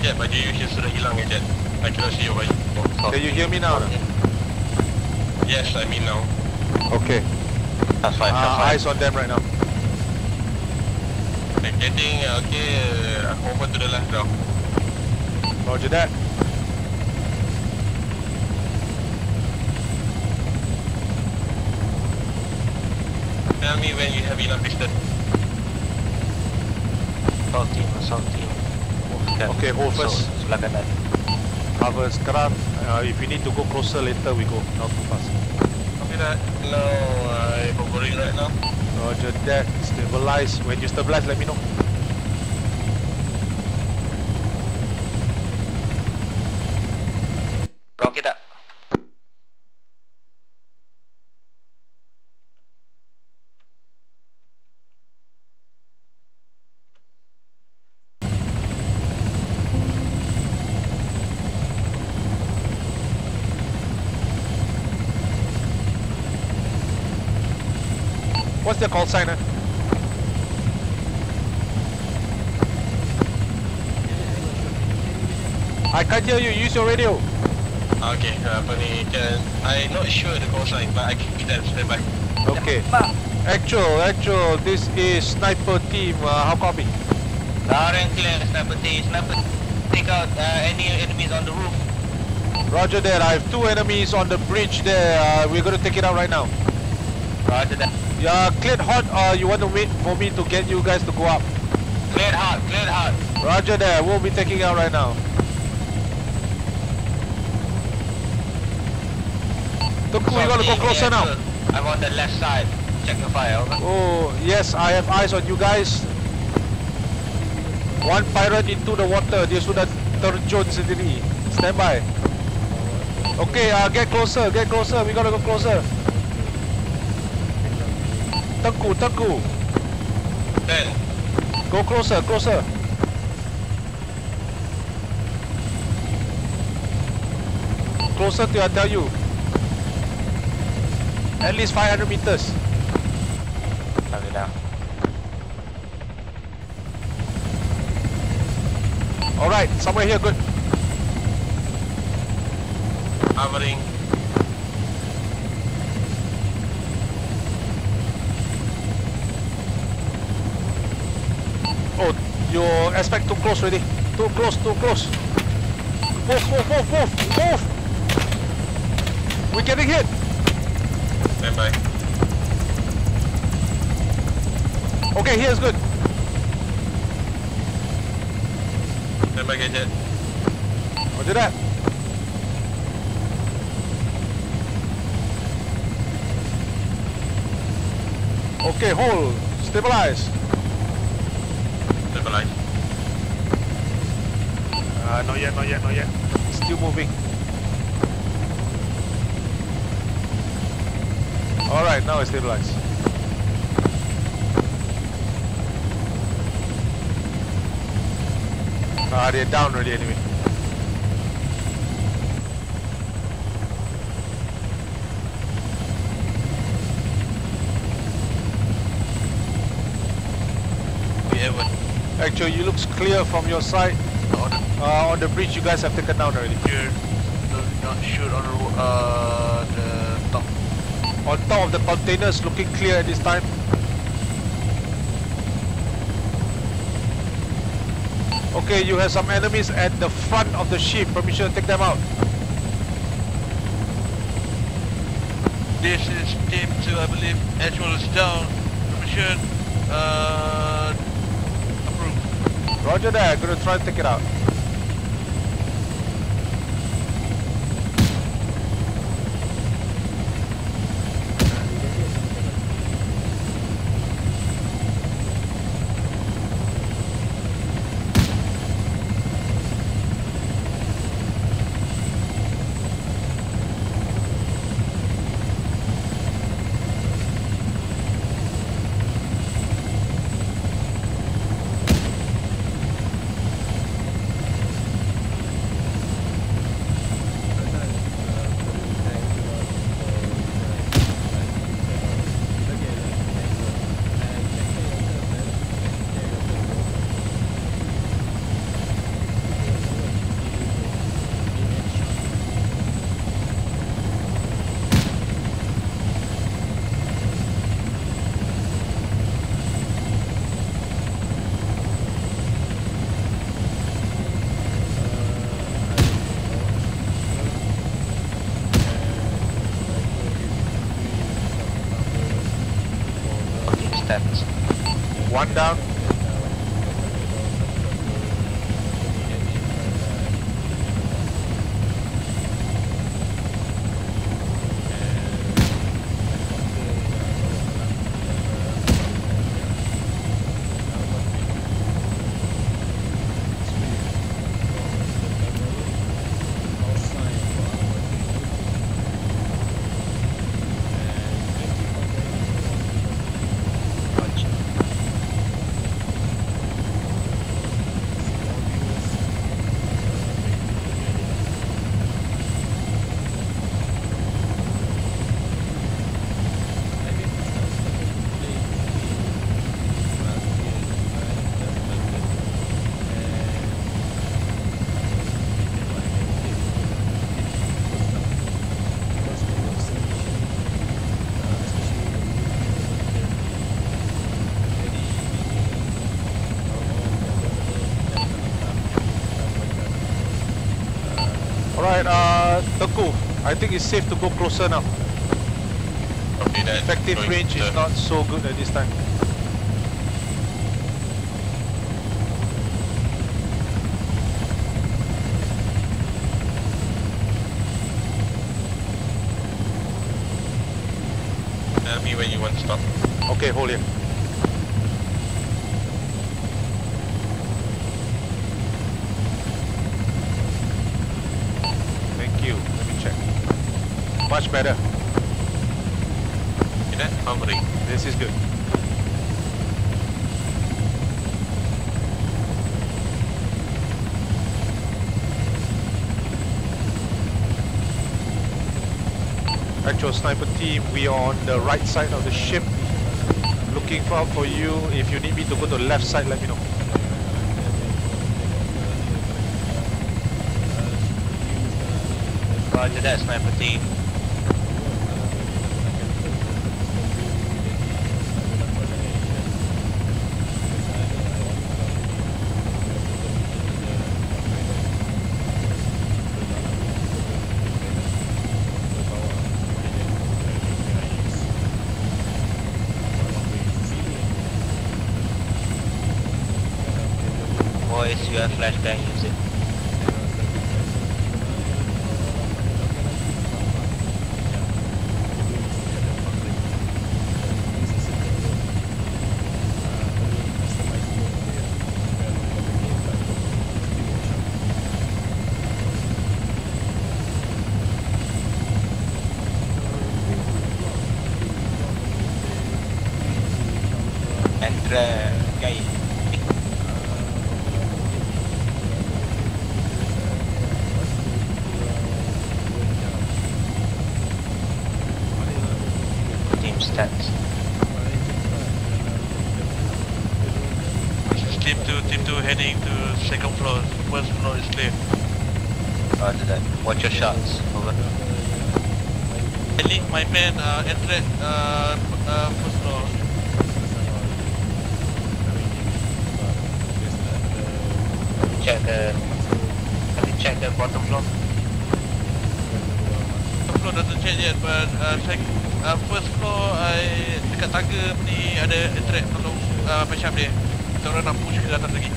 Ejen, baju you here sudah hilang Ejen. I cannot see your baju. Can you hear me now? Yes, I mean now. Okay. That's fine, that's fine. Eyes on them right now. I'm getting, okay, over to the left now. Roger that. Tell me when you have enough distance. South team. Okay, hold first. Cover sekarang. If we need to go closer later, we go. Not too fast. Copy that. No, I'm hovering right now. Roger that. Stabilize. When you stabilize, let me know. Rocket up. What's the call sign? I can't hear you, use your radio. Okay, I'm not sure the call sign, but I can keep that standby. Okay. Actual, this is sniper team, how copy? Loud and clear, sniper team, sniper. Take out any enemies on the roof. Roger that, I have two enemies on the bridge there, we're gonna take it out right now. Roger that. Yeah, cleared hot or you want to wait for me to get you guys to go up? Cleared hot. Roger that, we'll be taking out right now. Toku, you want to go closer now? I'm on the left side, check the fire, over. Oh, yes, I have eyes on you guys. One pirate into the water, dia sudah terjun sendiri. Stand by. Okay, get closer, we gotta go closer. Tengku. Then go closer. Closer till I tell you. At least 500 meters. Turn it down. Alright, somewhere here, good. Hovering. Oh, your aspect too close already. Too close. Move! We're getting hit! Stand by. Okay, here's good. Stand by, get hit. Roger that. Okay, hold. Stabilize. Not yet. Still moving. Alright, now it's stabilized. They're down already anyway. Actually, you looks clear from your side. On the bridge, you guys have taken down already. Not sure on the top. On top of the containers, looking clear at this time. Okay, you have some enemies at the front of the ship. Permission to take them out. This is team 2, I believe. Actual is down. Permission. Approved. Roger that. I'm gonna try to take it out. One down. Teguh, I think it's safe to go closer now. Okay, the effective range is not so good at this time. Tell me when you want to stop. Okay, hold here. Much better. This is good. Actual sniper team, we are on the right side of the ship. Looking out for you. If you need me to go to the left side, let me know. Roger that, sniper team. You have flashbang, use it. Watch your shots. Over. Ellie, my man, entry, first floor. Have you checked the bottom floor? Bottom floor doesn't check yet, but first floor, dekat tangga ni ada entry, tolong macam dia. Kita orang nak push ke atas lagi.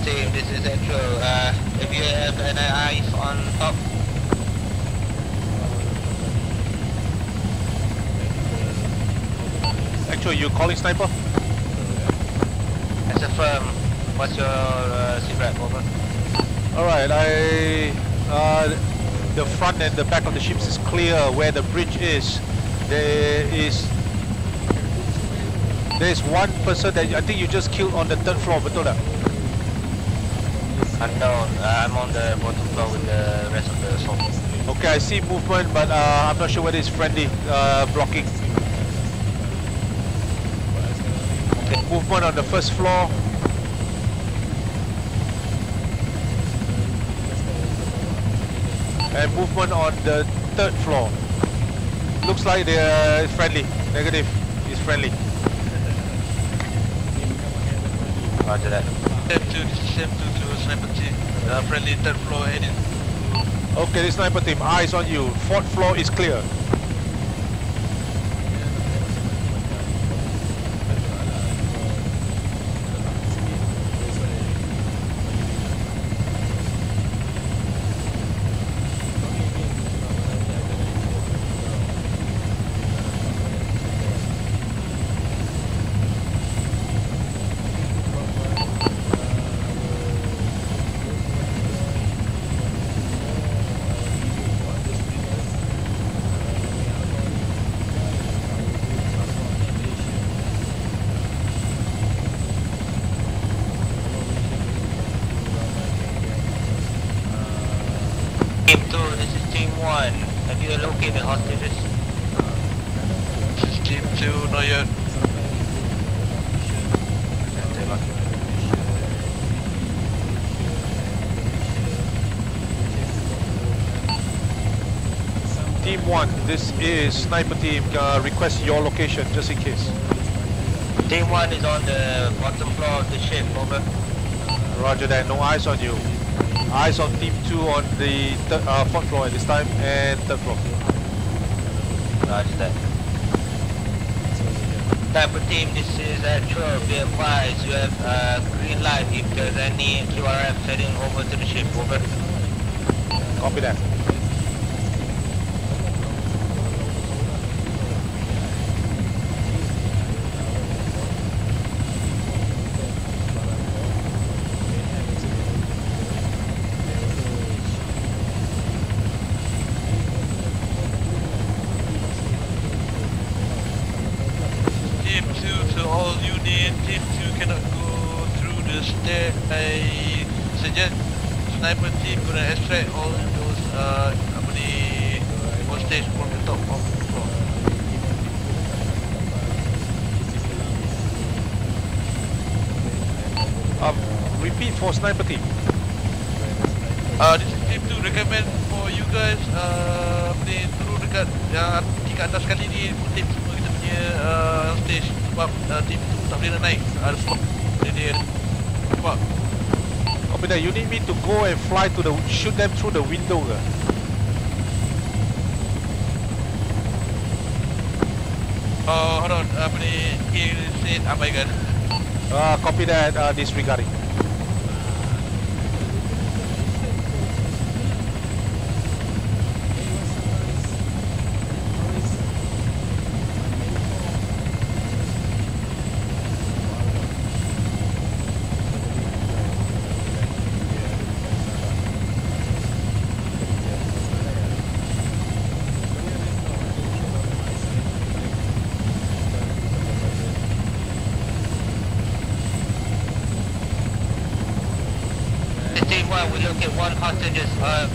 Team, this is actual, if you have an eyes on top. Actual, you calling sniper? As a firm, what's your C-Rap, over? Alright, the front and the back of the ships is clear where the bridge is. There is one person that I think you just killed on the third floor, betul tak? Unknown, I'm on the bottom floor with the rest of the assault. Okay, I see movement, but I'm not sure whether it's friendly blocking. Okay. Movement on the first floor. And movement on the third floor. Looks like they're friendly. Negative. It's friendly. Roger that. Step 2 to sniper team. Friendly third floor heading. Okay, the sniper team, eyes on you. Fourth floor is clear. This is sniper team, request your location just in case. Team 1 is on the bottom floor of the ship, over. Roger that, no eyes on you. Eyes on team 2 on the 4th floor at this time and 3rd floor. Roger that. Sniper team, this is actual, be advised, you have green light if there's any QRF heading over to the ship, over. Copy that. To the, shoot them through the window. Hold on, he said Abagan. Copy that, disregarding.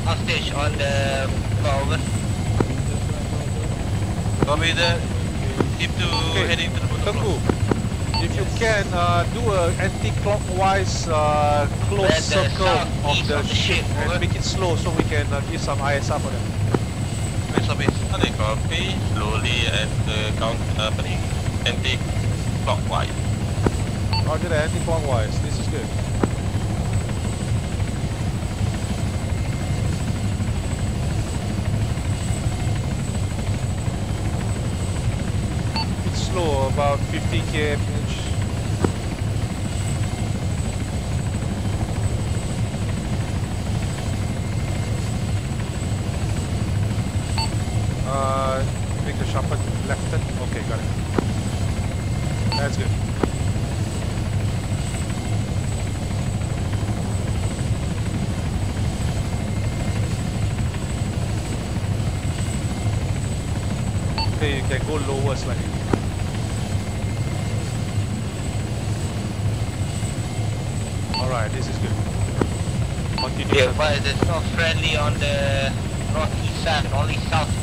Hostage on the over. Copy that. Keep to heading to the Tengku, if you can do a anti-clockwise close circle of the ship and make it slow so we can give some ISR for them. Copy, slowly at the count anti-clockwise. Roger that, anti-clockwise, this is good. About 50 km. Make a sharp left turn. Okay, got it. That's good. Okay, you can go lower slightly. This is good. Continue. Yeah, but it's not friendly on the northeast side, only southeast.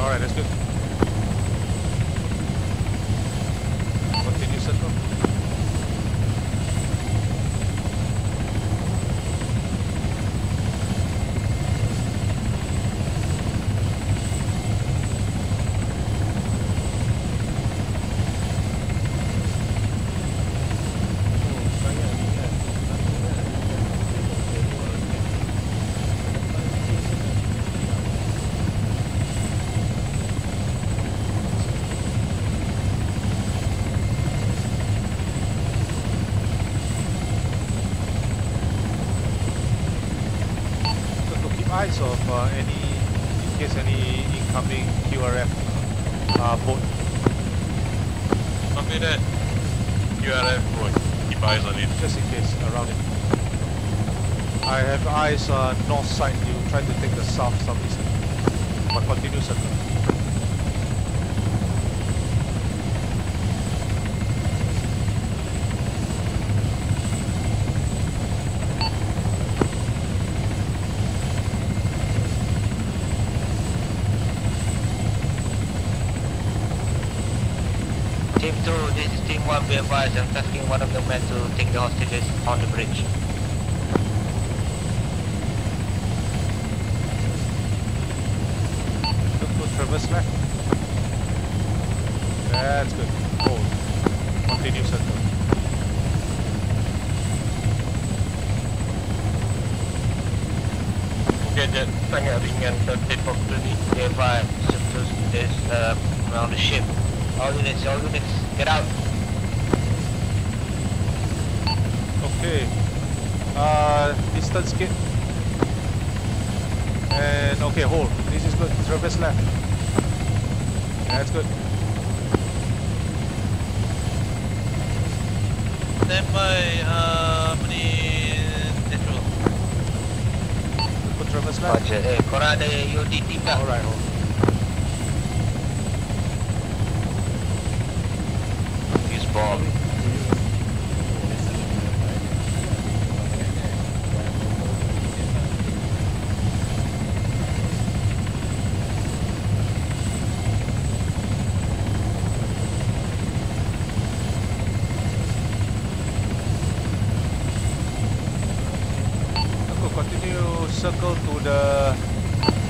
Alright, that's good. Continue circle. Eyes of any, in case any incoming QRF boat. Copy that. QRF boat. Keep eyes on it. Just in case, around it. I have eyes north side. You try to take the south, southeast. But continue circle. Be advised, I'm tasking one of the men to take the hostages on the bridge. Look to traverse left. That's good. Hold. Continue circle. Okay, that's sangat ringan tapi properly. Be advised, substitute this on the ship. All units, get out. Okay, distance gate. And okay, hold. This is good. Traverse left. That's good. Stand by, natural. Good, traverse left. Korang ada UDT tak? Alright, hold. Use bomb. Circle to the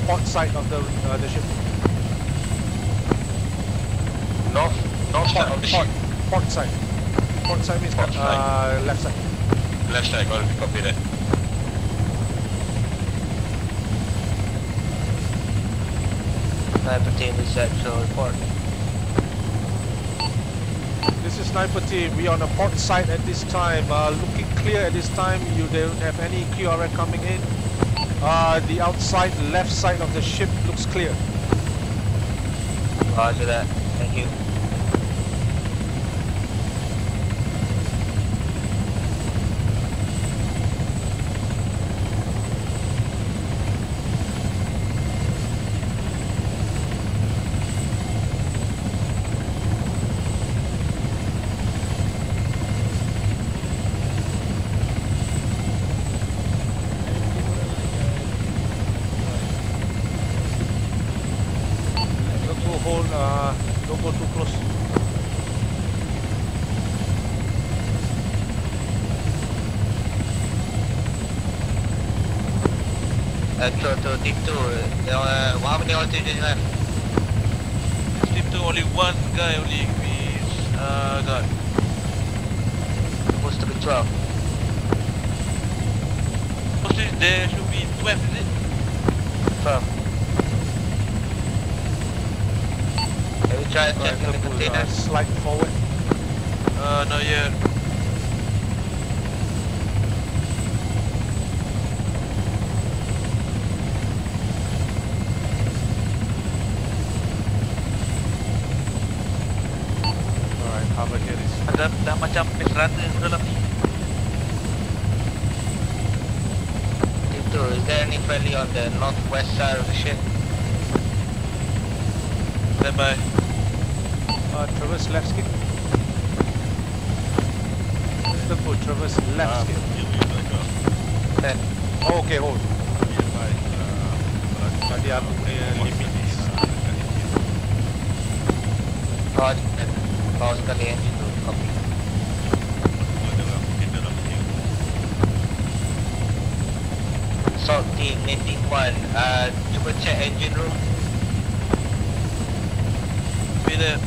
port side of the ship. North side of the ship. Port side. Port side means port side. Left side. Left side, got to copy that. Sniper team is set to report. This is sniper team. We are on the port side at this time. Looking clear at this time. You don't have any QRF coming in. The outside left side of the ship looks clear. Roger that. Thank you. Don't go too close. To team 2, how many hostages left? Team 2 only one guy only, we got. Supposed to be 12. Hostages there should be 12, is it? 12. Try and check in the container. Slide forward. Not yet. Alright, cover here is. Dah macam pesrat yang sudah lagi. Tito, is there any friendly on the northwest side of the ship? Stand by. Traverse left skip. Tempo, traverse left skip. Ten. Okay, hold. Tadi aku punya limit is. Kau bawa sekali yang itu. Copy. Salt team, native 1, cuba check engine room. Bila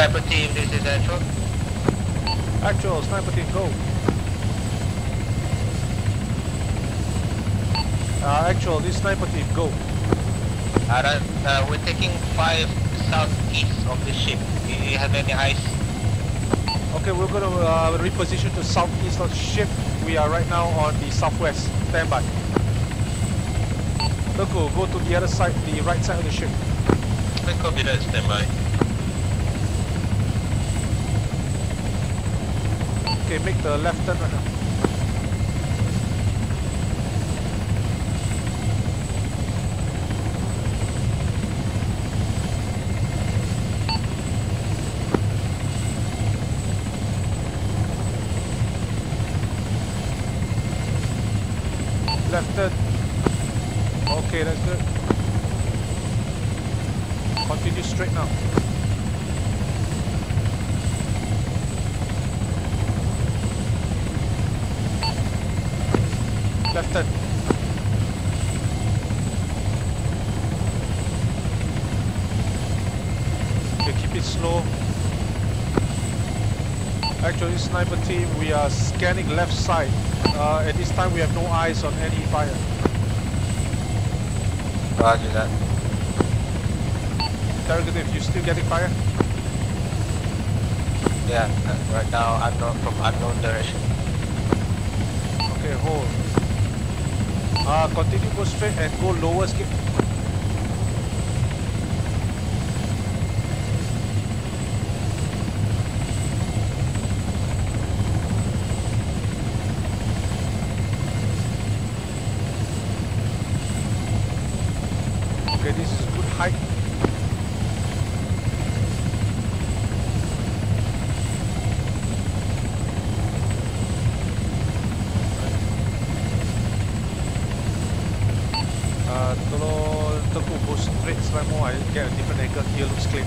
Sniper team, this is actual. Actual, sniper team, go. Actual, this sniper team, go. Alright, we're taking 5 southeast of the ship. Do you have any ice? Okay, we're gonna reposition to southeast of the ship. We are right now on the southwest. Stand by. Loko, go to the other side, the right side of the ship. Loko, be that, stand by. Okay, make the left turn right now. Left turn. Okay, that's good. Continue straight now. Left turn. Okay, keep it slow. Actually, sniper team, we are scanning left side. At this time, we have no eyes on any fire. Roger that. Interrogative, you still getting fire? Yeah, right now, unknown from unknown direction. Okay, hold. Continue, go straight and go lower, skip. Okay, this is good height. I get a different angle here, looks clean.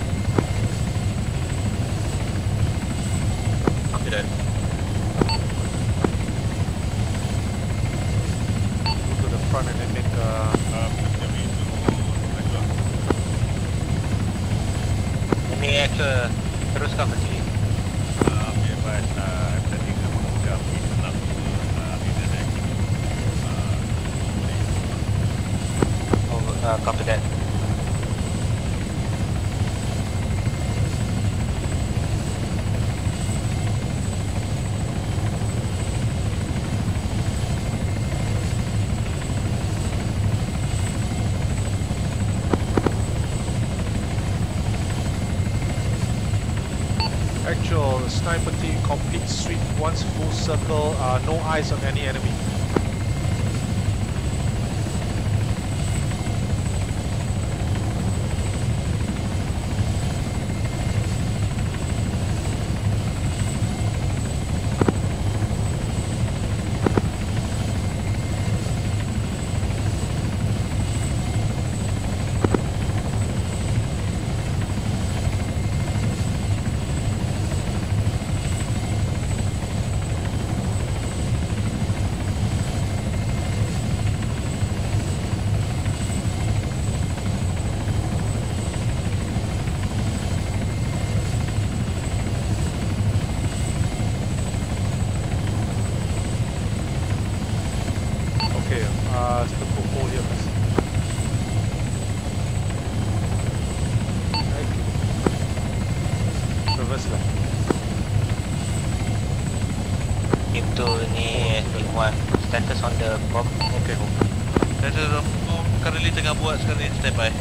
Copy that. Go to the front and then make Ini actor terus ke apa sih? Bebas tadi kamu udah bilang tidak ada aktivitas. Oh, copy that. Actual sniper team, complete sweep once full circle, no eyes on any enemy. Let's look for all here. A1, status on the bomb entry room. Status on the bomb currently tengah buat sekarang ni, standby.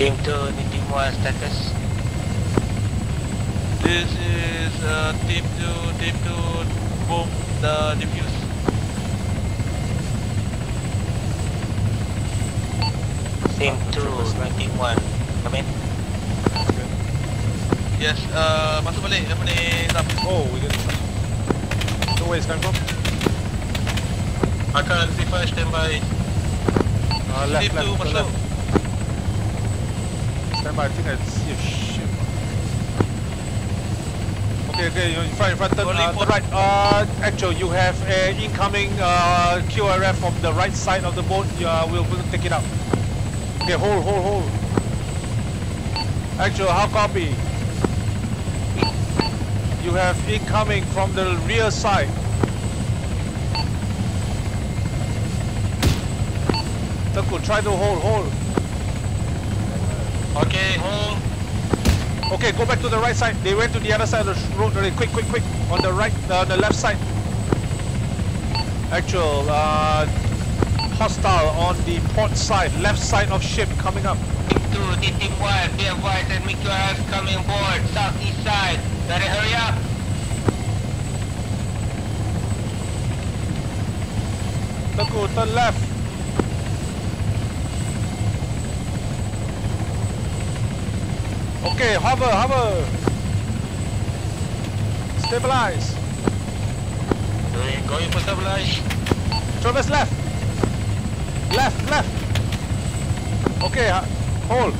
Team 2, needing more status. This is team 2, boom, the diffuse. Team 2, needing 1, come in. Yes, masuk balik, dia boleh. Oh, we got it. So where is coming from? Akal, C5, standby. Team 2, masuk. I think I see a ship. Okay, you're in front, turn right. Actually, you have an incoming QRF from the right side of the boat. We'll take it up. Okay, hold. Actually, how copy? You have incoming from the rear side. Taku, try to hold. Okay, hold. Okay, go back to the right side. They went to the other side of the road really quick. On the right, the left side. Actual, hostile on the port side, left side of ship coming up. Team 2, team 1, be advised and MQRF coming board, southeast side. Better hurry up. Taku, turn left. Okay, hover. Stabilize. Going for stabilize. Traverse left. Left. Okay, hold.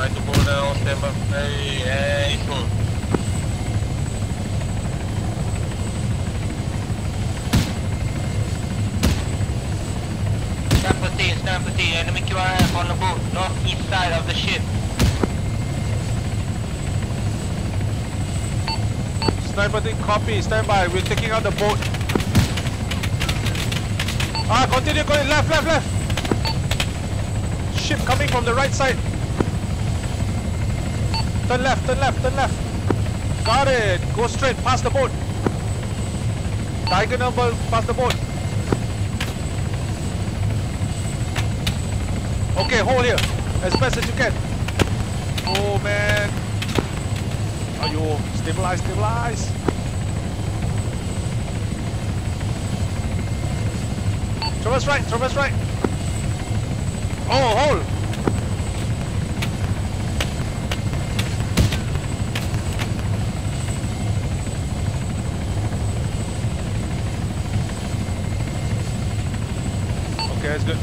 Try to pull down, step up. Hey, pull. Stand for T, enemy QRF on the boat, northeast side of the ship. Sniper team, copy, stand by, we're taking out the boat. Continue going left. Ship coming from the right side. Turn left. Got it, go straight, past the boat. Diagonal past the boat. Okay, hold here, as best as you can. Oh man. Are you stabilize? Traverse right. Oh, hold. Okay, that's good.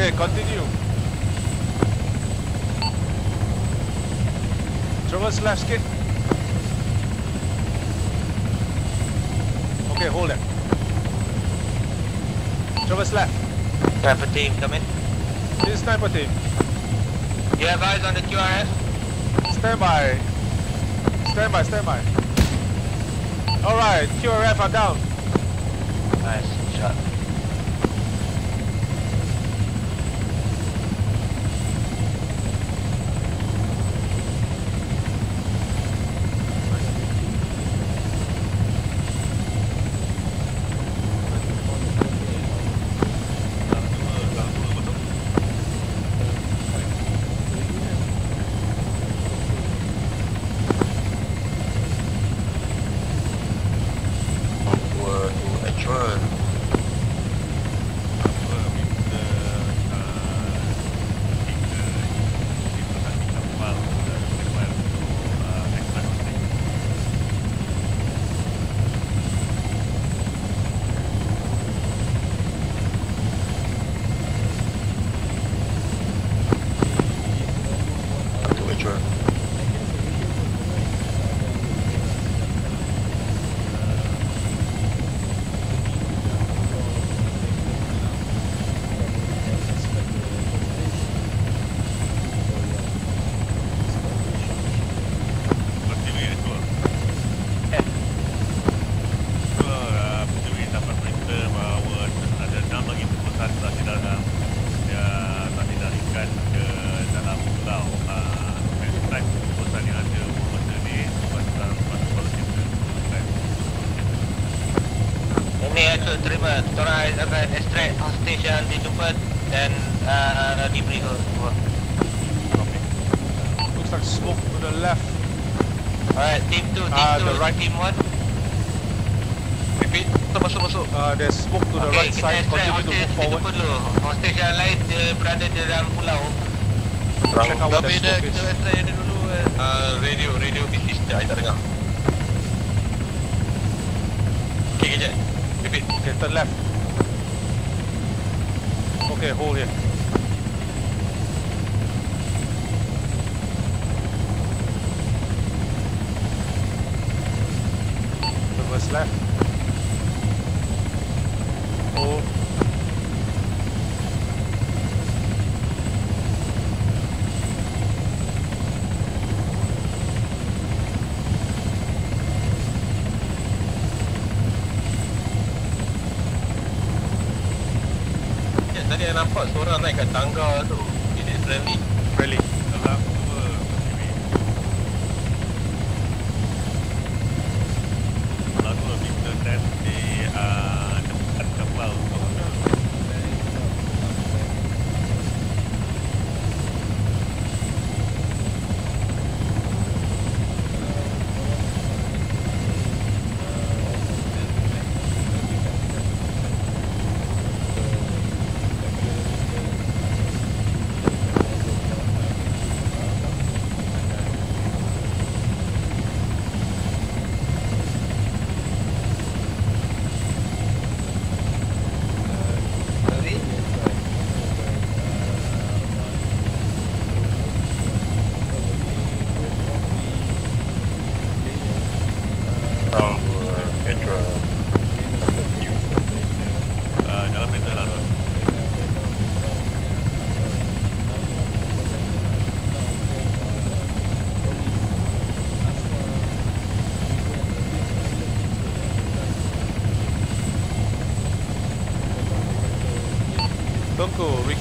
Okay, continue. Traverse left skid. Okay, hold it. Traverse left. Sniper team, come in. This is sniper team. You have eyes on the QRF? Standby. Standby, standby. Alright, QRF are down. Nice shot.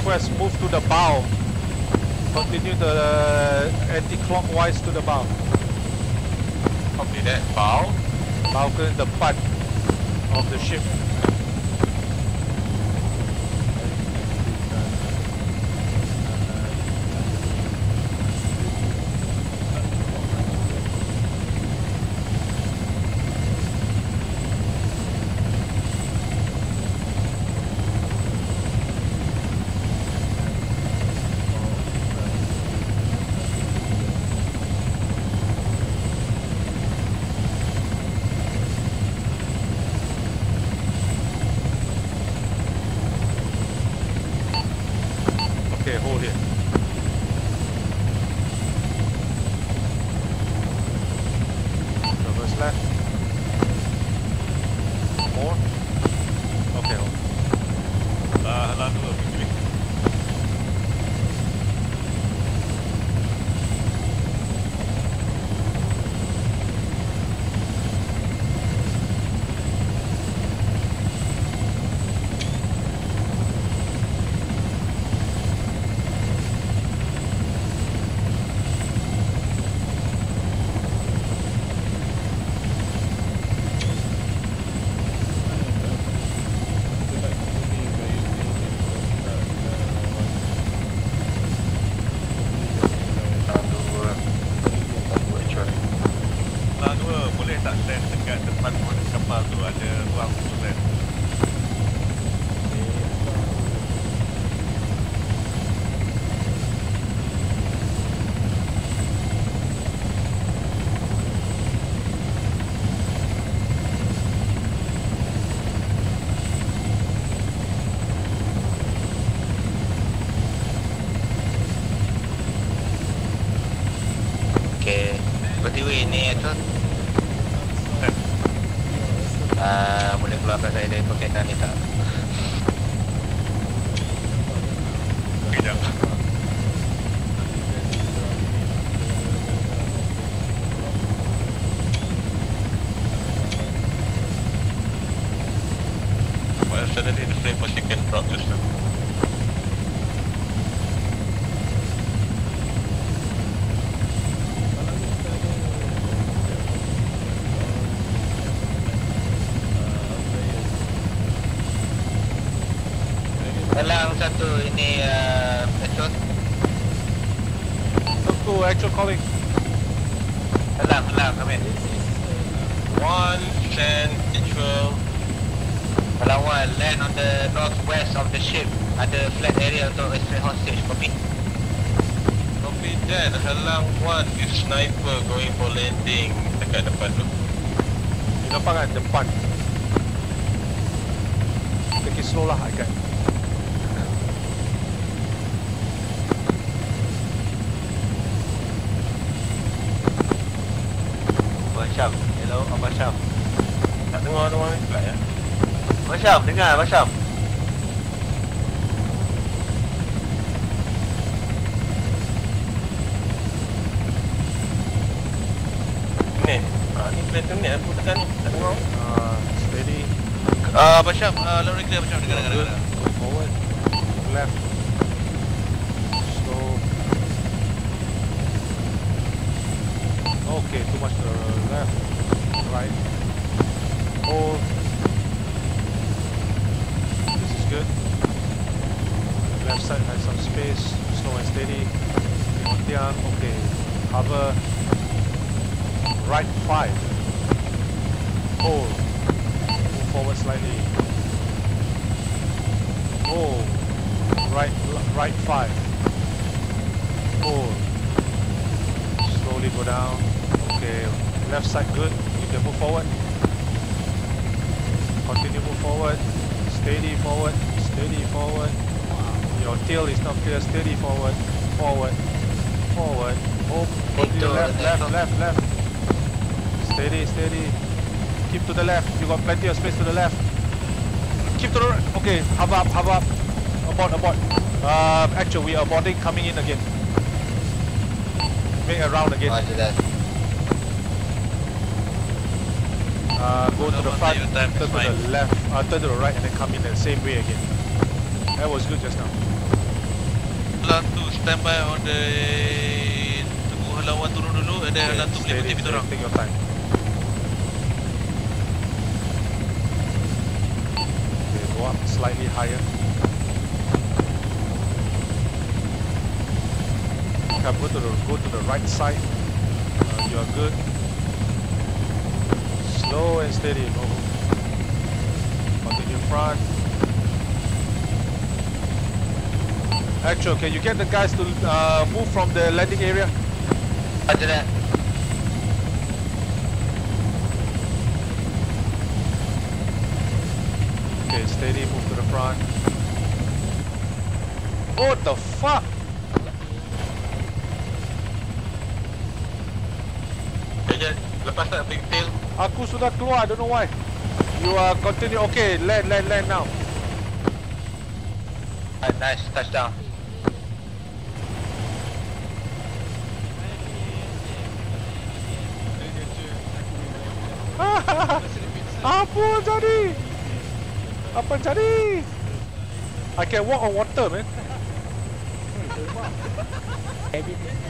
Request move to the bow. Continue the anti-clockwise to the bow. Copy that. Bow. Bow is the butt of the ship. Okey. BTW ini Atun boleh keluarkan saya dari pakaian ni tak? Tidak. Well, suddenly the flame was taken from the system. Alang satu ini Atun. Aku actual calling. Alang kami. 1 10 actual. Palawan, land on the northwest of the ship. Ada flat area untuk extract hostage, copy? Copy that, Halang 1 with sniper going for landing dekat depan tu. Di lapangan depan. Take it slow lah agak. Abang Syam, hello Abang Syam. Tak dengar orang ni pula ya? Masyam, dengar Masyam. Ni, ni plane tu ni, aku tekan ni, tak dengar. Steady. Masyam, lori clear Masyam, dengar. Go forward, left. Slow. Okay, too much to left. Right. Hold. Good. Left side has some space, slow and steady. Okay, cover. Right 5. Hold. Move forward slightly. Hold. Right 5. Hold. Slowly go down. Okay, left side good. You can move forward. Continue move forward. Steady forward, steady forward. Your tail is not clear, steady forward, forward, forward. Oh, to the left. Steady. Keep to the left. You got plenty of space to the left. Keep to the right. Okay, hover up. Abort. Actually, we are aborting, coming in again. Make a round again. Roger that. Go to the front, turn to the left, turn to the right and then come in the same way again. That was good just now. Halang tu standby on the... Tunggu Halang 1 turun dulu and then Halang tu boleh putih pintu orang. Take your time. Okay, go up slightly higher. Okay, go to the right side. You are good. Slow and steady, continue front. Actual, can you get the guys to move from the landing area? Roger that. Okay, steady, move to the front. What the fuck? Jangan lepas tak big tail. Aku sudah keluar, I don't know why. You are continue, okay, land now. Nice, touchdown. Apa jadi? Apa jadi? I can walk on water, man.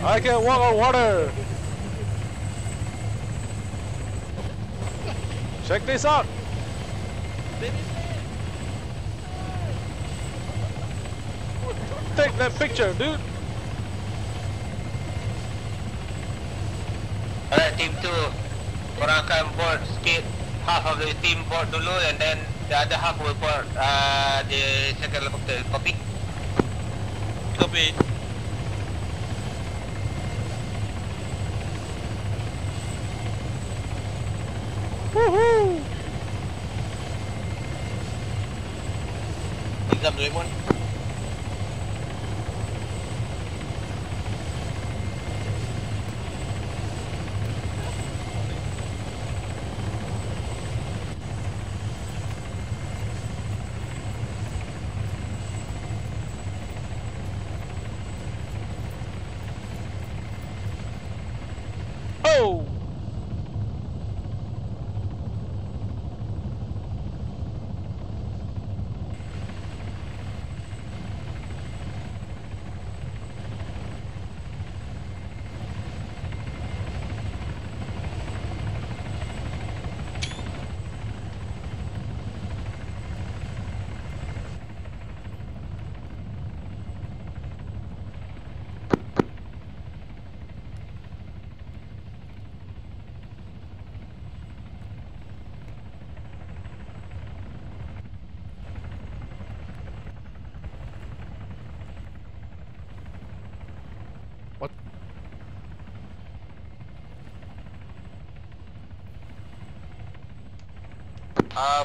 I can walk on water. Check this out! Take that picture, dude! Alright, team 2. Korang akan board skate half of the team board dulu and then the other half will board the second helicopter. Copy? Copy. Woohoo! Is that the one? go!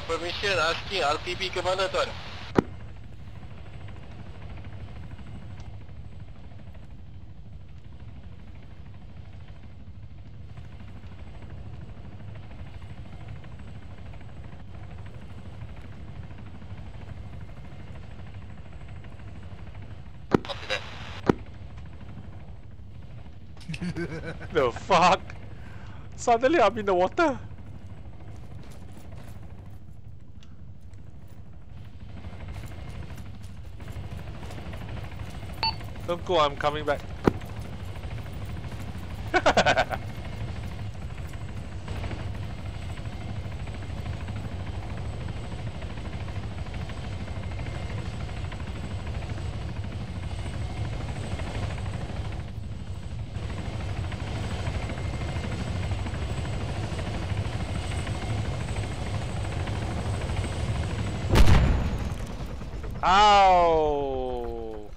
Permission asking RTB ke mana tuan? The fuck? Suddenly I'm in the water. Don't go, I'm coming back. Ow!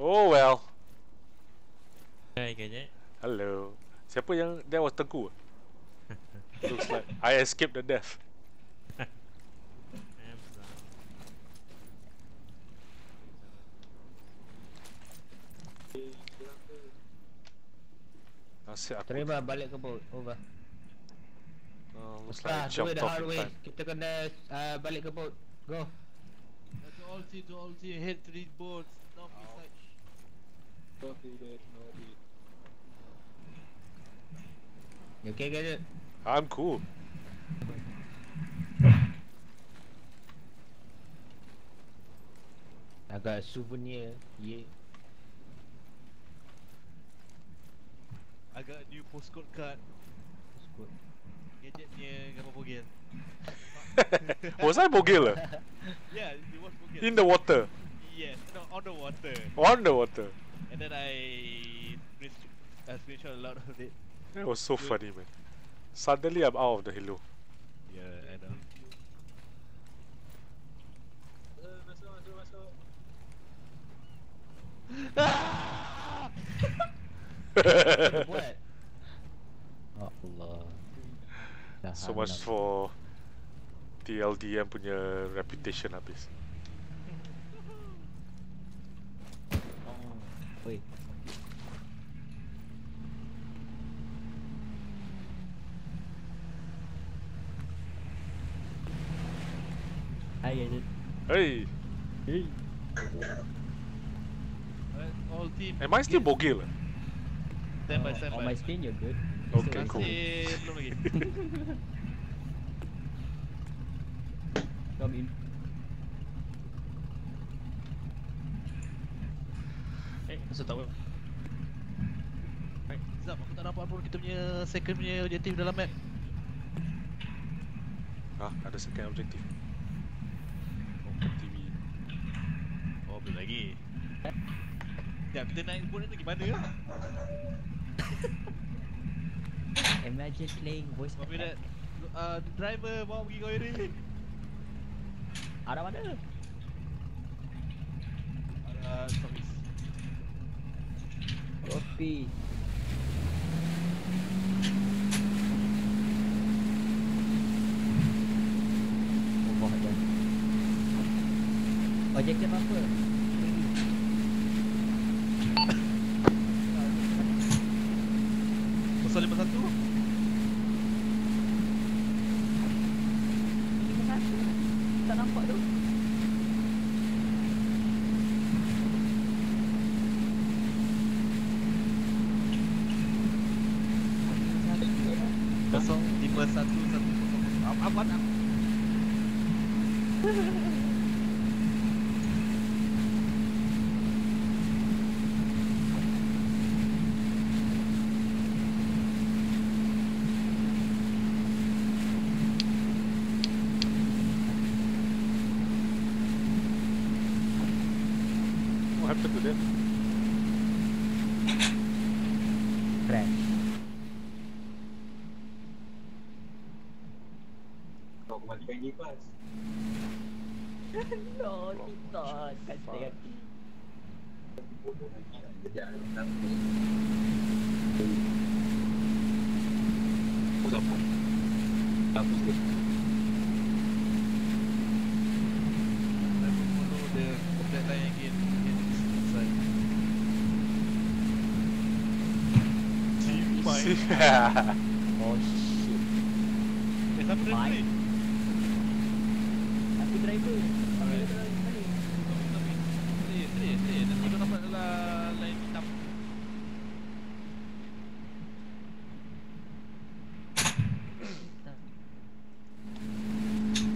Oh well. Hai kejap. Hello. Siapa yang that was Tengku? Looks like I escaped the death. Nasib aku. Terima balik ke boat. Over. Oh, looks like jump off. Kita kena balik ke boat. Go. To ulti, hit three boats. Don't be such. Don't do that, no beat. You okay, get it? I'm cool. I got a souvenir, yeah. I got a new postcode card. Postcode. Gadget near Gamma Bogel. Was I Bogel? Yeah, it was Bogel. In the water? Yes, no, on the water. On the water. And then I screenshot a lot of it. That was so funny, man. Suddenly I'm out of the halo. Yeah, I know. Masuk. What? Allah. So much for TLDM punya reputation habis. Wait. Hi, Gadget. Hey. Hey. All team. Am I still Bogil? Stand by. On my screen, you're good. Okay, cool. Come in. Masa tak apa. Baik, Zap, aku tak nampak pun kita punya second punya objektif dalam map. Ah, ada second objektif. TV. Oh, belum lagi. Sekejap, kita naik boat ni pergi mana lah? Imagine playing voice attack. Driver bawa pergi kau ni. Arah mana? Arah Somis. Copy. Objektif apa? Pasal 51? Tak nampak tu. 221. No, tidak. Kasihan. Oh shit. It's driver. Okey. Tapi nanti kau dapat lah line hitam.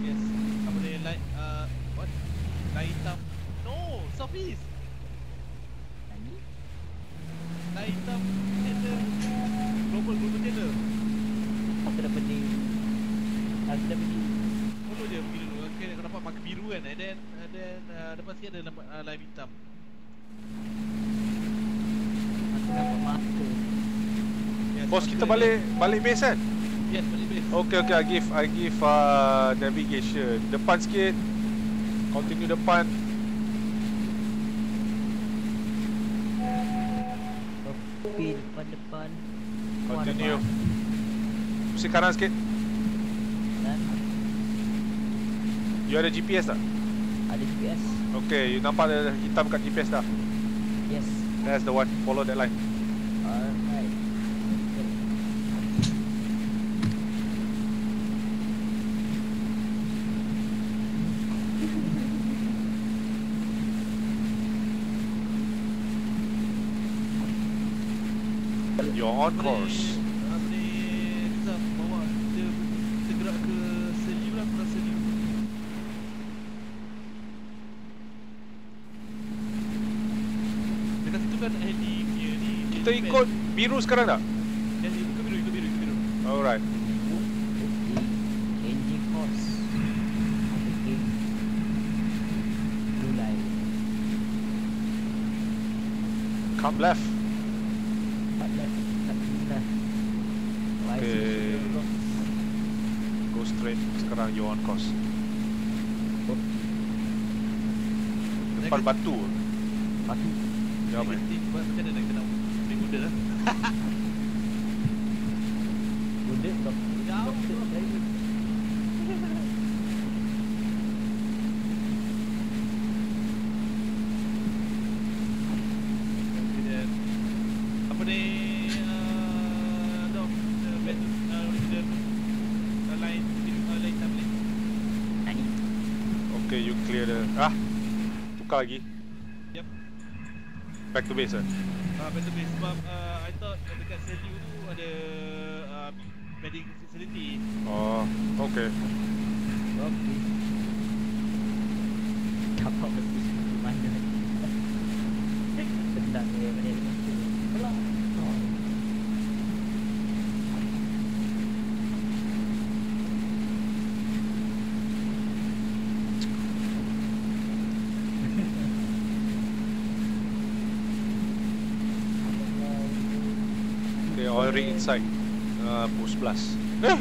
Yes. Apa dia line? What? Line hitam. No, surface. Line hitam. Tender. Global tender. Aku dah pening. Follow dia pergi dulu. Okay, kau dapat marker biru kan, and then depan sikit ada dapat line hitam. Aku dapat marker. Yes, bos kita balik base kan? Yes, balik base. Okay, okay, I give navigation. Depan sikit. Continue depan. Pin depan. Continue. Pusing kanan sikit. You ada GPS tak? Ada GPS. Okay, you nampak ada hitam kat GPS dah? Yes. That's the one, follow that line. Alright. You're on course. Kita ikut biru sekarang tak? Ya, ikut biru. Alright. Changing course. Okay. Blue line. Come left. Cut left. Okay. Go straight. Sekarang you on course. Depan batu. Ya, man. Macam mana nak kenal? Bunda. Bunda tak jauh lagi. Kemudian apa ni? Dok, the line tablet. Okay, you clear the. Tukar lagi. Yep. Back to base. Better base sebab I thought dekat Seliu tu ada medic facility. Oh, okay. Okay. Kapal mesti di mana lagi? Tentang dia mana lagi? Belum. Oil rig inside post blast. Where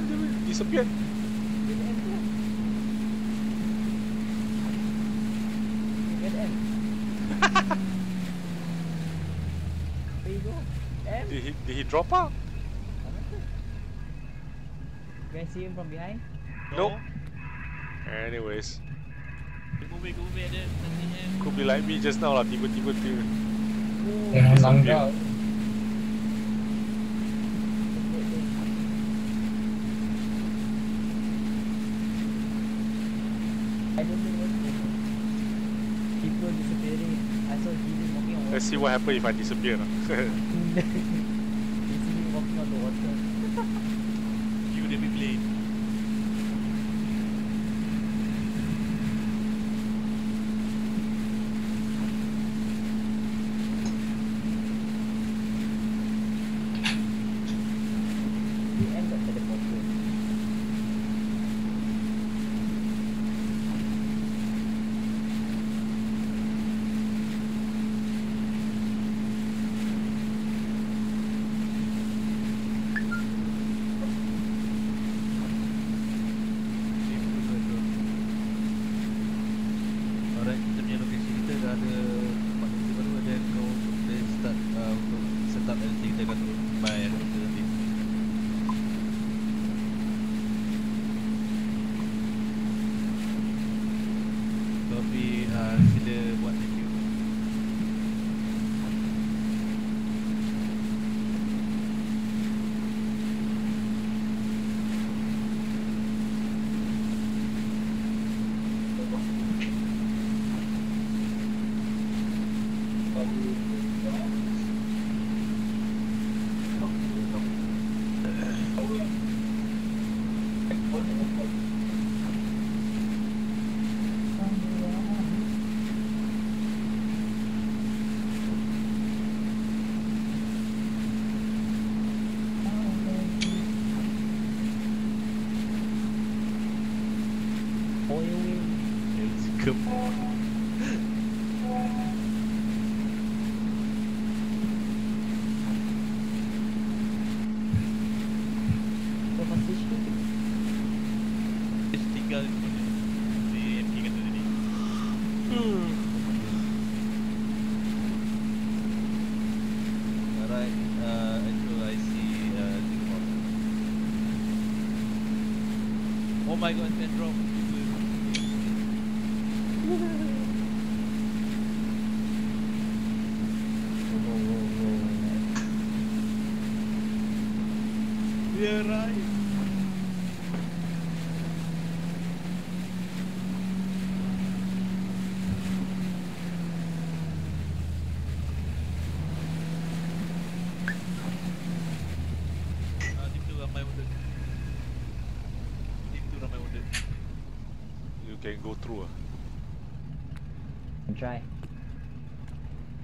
did it disappear? There you go. Did he drop out? Did I see him from behind? Nope. Anyways, could be like me just now lah. Tiba-tiba. Jangan langgar. People disappearing. I saw people walking on water. Let's see what happens if I disappear. People walking on the water. dia buat saja. Oh my god, that drop. Yeah, right. Can go through. Can try.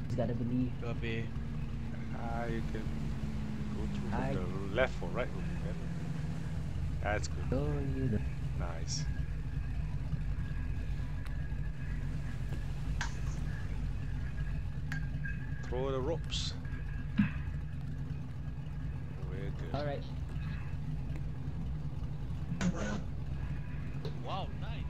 He's gotta believe. You can go through from the left or right. That's good. Nice. Throw the ropes. All right. Wow. Nice.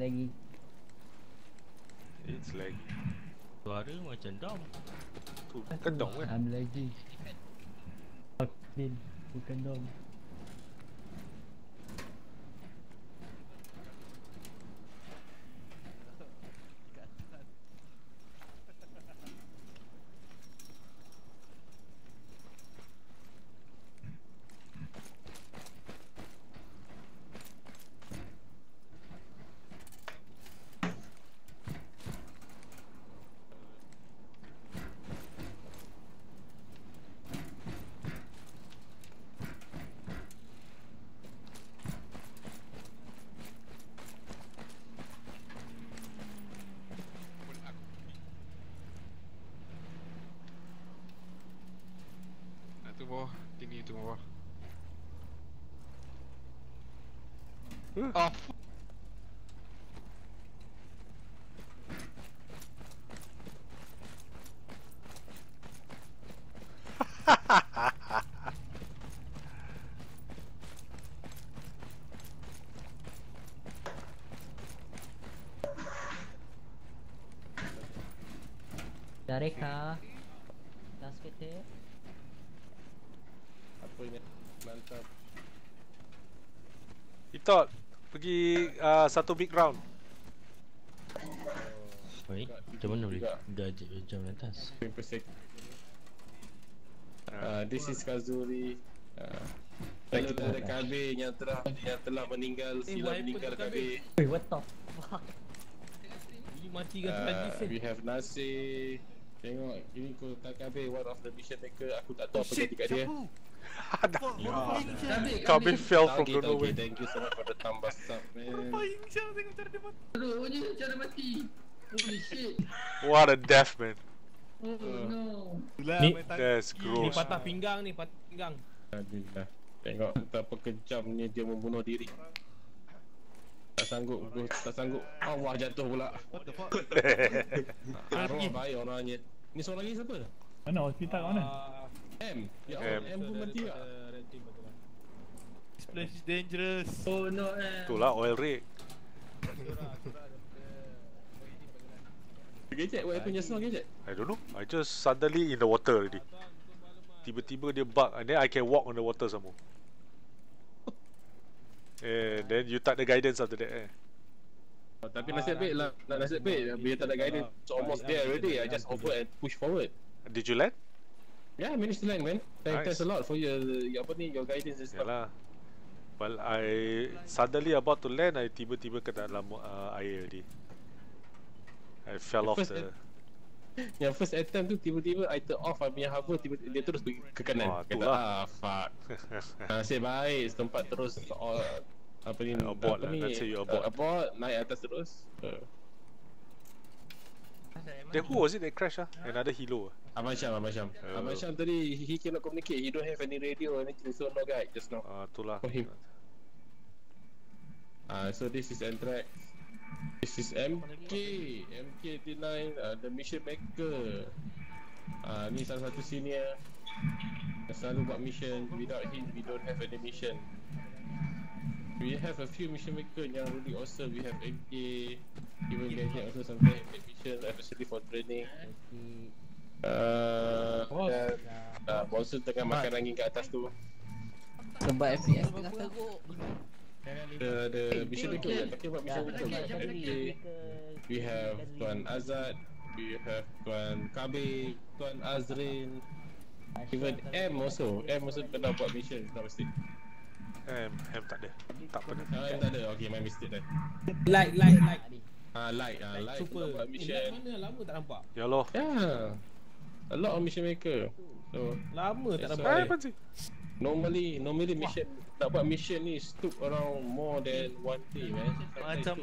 Lagi. It's like suara macam down. Tu bukan down kan? I'm lagi. Bukan down. Oh, Dareka, last kete. Apa ini? Mantap. Itot. Pergi satu big round. Baik, macam mana boleh gaji jam atas? This is Kazuri. Kita ada KB yang telah meninggal, sila meninggal KB. Wait, what the fuck? Ini mati kan lagi. We have Nasir. Tengok, ini kau tak KB, one of the mission taker. Aku tak tahu apa jadi kat dia. Kabe fell from the doorway. Thank you so much for the thumb up, man. What a death, man. Oh no. That's gross. Ni patah pinggang ni, patah pinggang. Tengok betapa kejamnya dia membunuh diri. Tak sanggup. Allah jatuh pula. What the fuck? Arwah baik orang ni. Ni seorang lagi siapa? Mana hospital kat mana? M. Ya Allah, M pun mati tak? This place is dangerous. Oh no, M. Itulah oil rig. Gadget, what happened just now, gadget? I don't know. I just suddenly in the water already. Tiba-tiba dia bug and then I can walk on the water some more. And then you tak ada guidance after that eh. Tapi nasib baik lah, nasib baik bila tak ada guidance. So almost there already, I just over and push forward. Did you land? Yeah, I managed to land, man. Thanks a lot for your apa ni, your guidance and stuff. Yalah. Well, I suddenly about to land, I tiba-tiba ke dalam air already. I fell off the... Yang first attempt tu tiba-tiba I turn off I punya hover, tiba-tiba dia terus pergi ke kanan. Wah, kata ah fuck. Nasib baik setempat terus all, apa ni abort lah, let's say you abort. Abort, naik atas terus. Then who was it that crashed ah? Another hero ah? Abang Syam. Abang Syam tadi, he cannot communicate, he don't have any radio, anything, so no guide just now. Itulah for him. So this is Anthrax. This is MK89, the mission maker. Ni salah satu senior yang selalu buat mission. Without him, we don't have any mission. We have a few mission maker yang really awesome. We have MK, even Gadget also sometimes make mission, especially for training. Monster tengah makan angin kat atas tu. Sebab FPS tengah teruk. The mission maker, yeah, talking about mission maker, we have Tuan Azad, we have Tuan Kabe, Tuan Azrin, even M also kena buat mission, tak mesti. M tak ada, tak pernah. M tak ada, ok, my mistake dah. Like kena buat mission. Like mana lama tak nampak? Ya Allah. Yeah, a lot of mission maker. So, lama tak nampak dia. Normally mission tak buat mission ni took around more than one day, man. Macam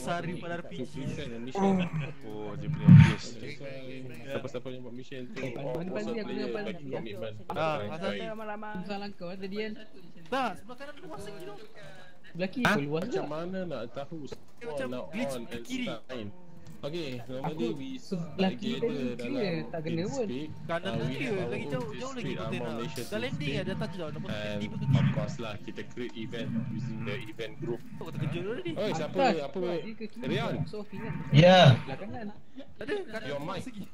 sehari pada RPG. Oh, dia punya yes. Siapa-siapa yang buat mission tu pasal commitment. Pasal lama-lama salah kau tadi kan. Dah, sebelah kanan luas lagi tu. Sebelah kiri luas. Macam mana nak tahu? Macam glitch kiri. Okay, normally we sebelah kiri tak kena pun. Kanan lagi jauh lagi container. Dah landing dah touchdown. Of course lah, kita create event using the event group. Oi, siapa? Apa? Rian? Ya. Your mic. Okay.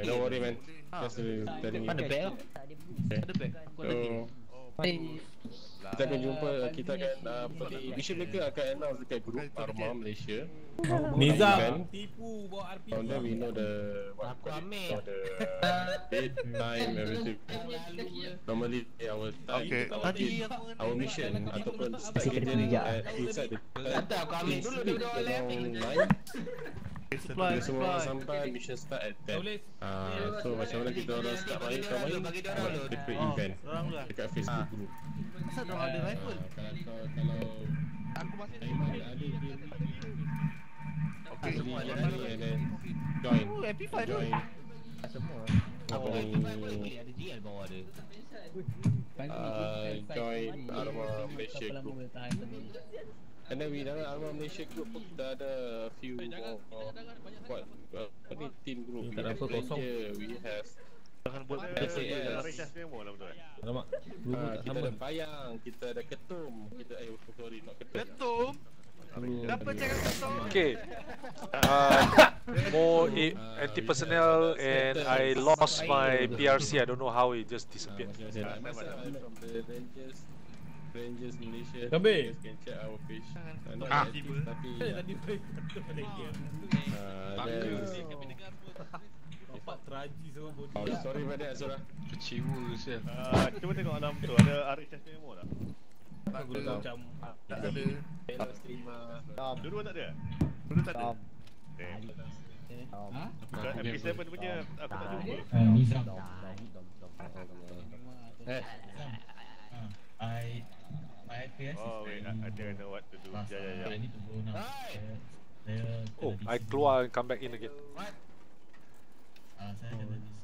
Don't worry, man. Just tell me. Ada bag? Ada bag. Kita akan jumpa, kita akan mission mereka akan announce dekat grup Arma Malaysia. Nizam tipu bawa RP. And then we know the date, time, everything. Normally our mission ataupun inside the Supply sampai mission start at 10. So macam mana kita orang start main different event dekat Facebook group. Asal dah ada rifle. Kalau aku masih ada dia. Okey, semua ada rifle. Join. MP5 tu. Semua. Apa ni? Ada GL bawah ada. Join Arma Malaysia group. And then we dalam Arma Malaysia group pun dah ada few buat ni team group. Tak apa kosong. We have akan buat race demo lah betul. Alamak. Kita ada bayang, kita ada ketum, kita sorry nak ketum. Dapat cakap ketum. Okay. More anti personnel and I lost my PRC. I don't know how it just disappeared. Rangers Malaysia. Tapi can check our page. Tapi tadi break. Nampak tragis semua bodi. Sorry pada Azura. Kecewa saya. Cuba tengok alam tu ada RHS memo tak? Tak guna macam tak ada channel streamer. Dulu tak ada. Dulu tak ada. Bukan MP7 punya aku tak jumpa. Nizam. My FPS. Oh wait, I don't know what to do. Yeah. I need to go now. I keluar and come back in again. What? Saya kena